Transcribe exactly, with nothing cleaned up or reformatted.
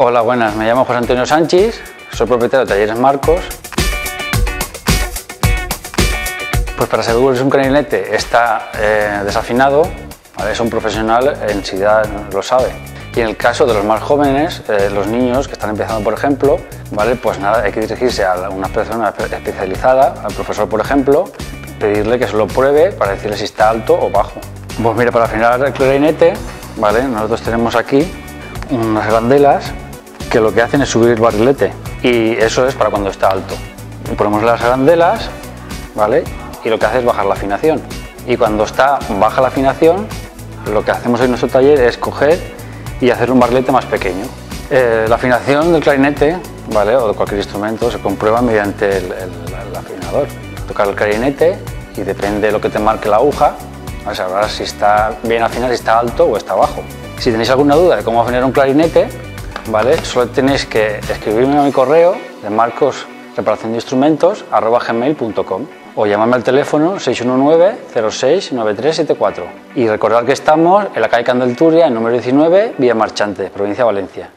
Hola, buenas, me llamo José Antonio Sanchis, soy propietario de Talleres Marcos. Pues para asegurarles un clarinete está eh, desafinado, ¿vale? Es un profesional en sí ya lo sabe. Y en el caso de los más jóvenes, eh, los niños que están empezando, por ejemplo, ¿vale? Pues nada, hay que dirigirse a una persona especializada, al profesor, por ejemplo, pedirle que se lo pruebe para decirle si está alto o bajo. Pues mira, para afinar el clarinete, ¿vale? Nosotros tenemos aquí unas arandelas que lo que hacen es subir el barrilete, y eso es para cuando está alto. Ponemos las arandelas, ¿vale? Y lo que hace es bajar la afinación, y cuando está baja la afinación lo que hacemos en nuestro taller es coger y hacer un barrilete más pequeño. Eh, la afinación del clarinete, ¿vale? O de cualquier instrumento se comprueba mediante el, el, el afinador. Tocar el clarinete y depende de lo que te marque la aguja, ¿vale? Sabrás si está bien afinado, si está alto o está bajo. Si tenéis alguna duda de cómo afinar un clarinete, ¿vale? Solo tenéis que escribirme a mi correo de marcos reparación de instrumentos arroba gmail punto com o llamarme al teléfono seis uno nueve, cero seis, nueve tres siete cuatro. Y recordad que estamos en la calle Candelturia, número diecinueve, Vía Marchante, provincia de Valencia.